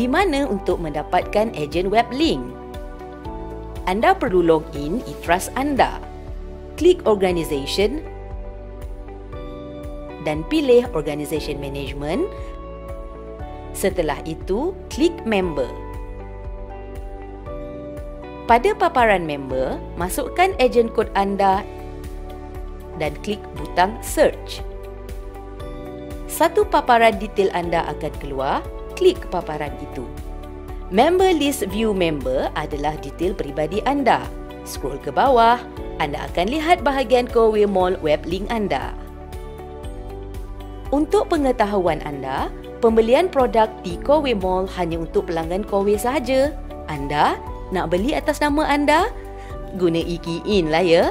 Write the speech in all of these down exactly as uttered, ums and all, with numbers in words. di mana untuk mendapatkan ejen web link. Anda perlu login e-trust anda. Klik Organisation dan pilih Organisation Management. Setelah itu, klik Member. Pada paparan Member, masukkan ejen kod anda dan klik butang Search. Satu paparan detail anda akan keluar. Klik paparan itu. Member List View Member adalah detail peribadi anda. Scroll ke bawah, anda akan lihat bahagian Coway Mall web link anda. Untuk pengetahuan anda, pembelian produk di Coway Mall hanya untuk pelanggan Coway sahaja. Anda nak beli atas nama anda? Guna e-key in lah ya.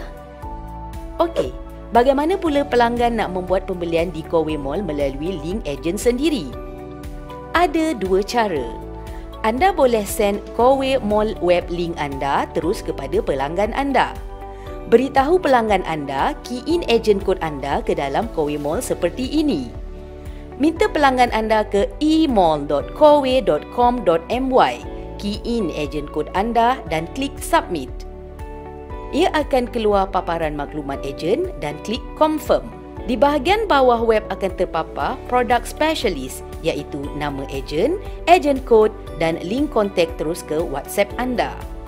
Okey, bagaimana pula pelanggan nak membuat pembelian di Coway Mall melalui link ejen sendiri? Ada dua cara. Anda boleh send Coway Mall web link anda terus kepada pelanggan anda. Beritahu pelanggan anda key in ejen kod anda ke dalam Coway Mall seperti ini. Minta pelanggan anda ke e mall dot coway dot com dot my, key in ejen kod anda dan klik submit. Ia akan keluar paparan maklumat ejen dan klik confirm. Di bahagian bawah web akan terpapar produk specialist, iaitu nama ejen, ejen kod dan link kontak terus ke WhatsApp anda.